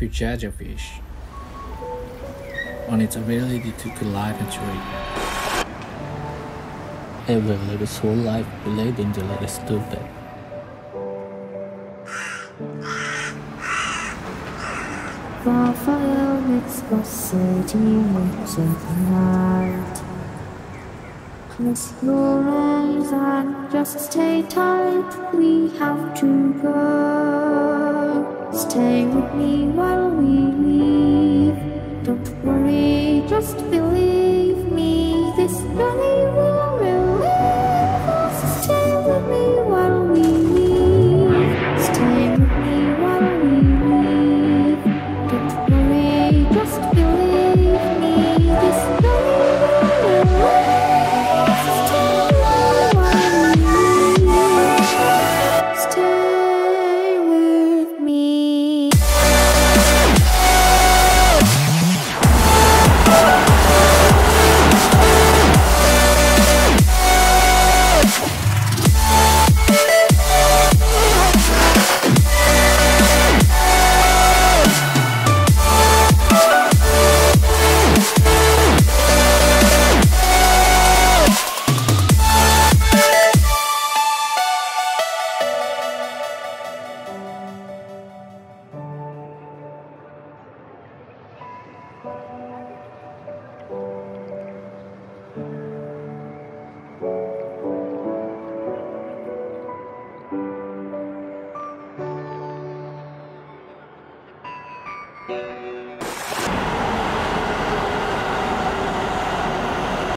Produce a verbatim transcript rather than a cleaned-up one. if you judge a fish on its ability to collide and swim. Every little soul life relating to like a stupid. Raphael makes the city looks at night. Close your eyes and just stay tight. We have to go. Stay with me while we leave. Don't worry, just believe.